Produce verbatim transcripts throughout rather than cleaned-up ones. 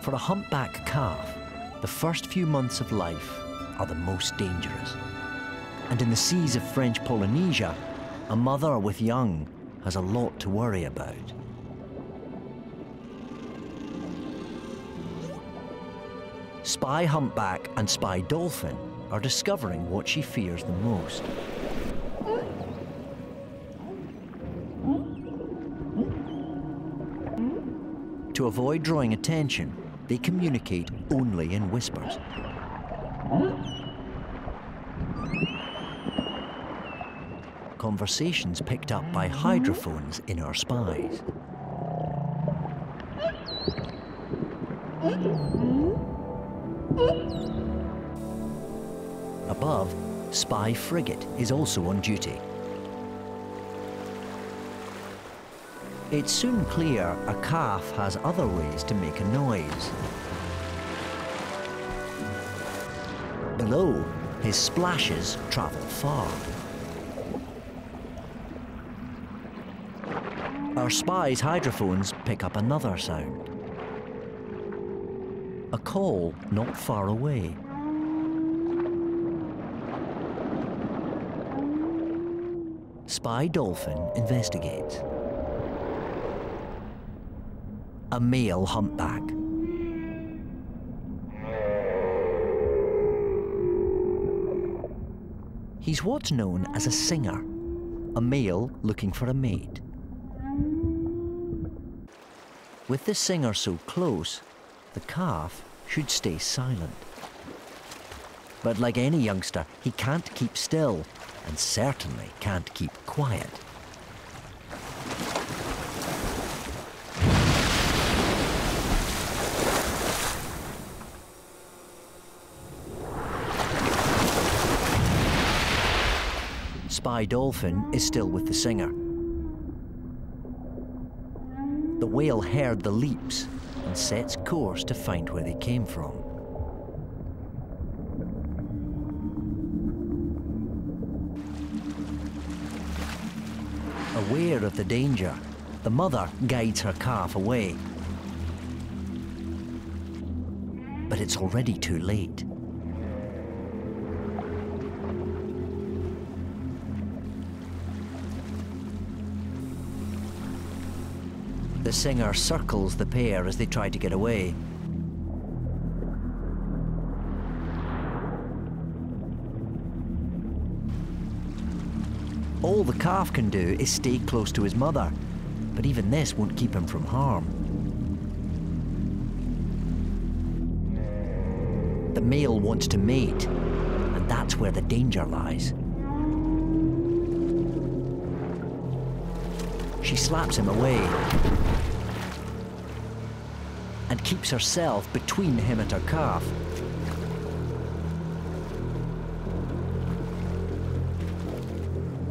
For a humpback calf, the first few months of life are the most dangerous. And in the seas of French Polynesia, a mother with young has a lot to worry about. Spy humpback and spy dolphin are discovering what she fears the most. To avoid drawing attention, they communicate only in whispers. Conversations picked up by hydrophones in our spies. Above, Spy Frigate is also on duty. It's soon clear a calf has other ways to make a noise. Below, his splashes travel far. Our spies' hydrophones pick up another sound. A call not far away. Spy dolphin investigates. A male humpback. He's what's known as a singer, a male looking for a mate. With the singer so close, the calf should stay silent. But like any youngster, he can't keep still, and certainly can't keep quiet. Spy dolphin is still with the singer. The whale heard the leaps and sets course to find where they came from. Aware of the danger, the mother guides her calf away. But it's already too late. The singer circles the pair as they try to get away. All the calf can do is stay close to his mother, but even this won't keep him from harm. The male wants to mate, and that's where the danger lies. She slaps him away and keeps herself between him and her calf.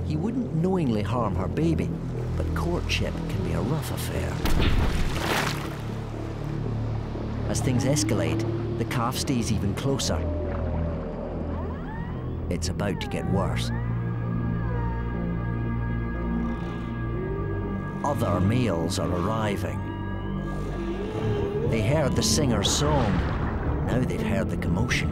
He wouldn't knowingly harm her baby, but courtship can be a rough affair. As things escalate, the calf stays even closer. It's about to get worse. Other males are arriving. They heard the singer's song. Now they've heard the commotion.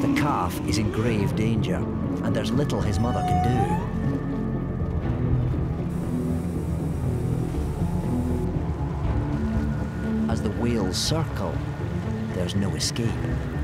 The calf is in grave danger, and there's little his mother can do. As the whales circle, there's no escape.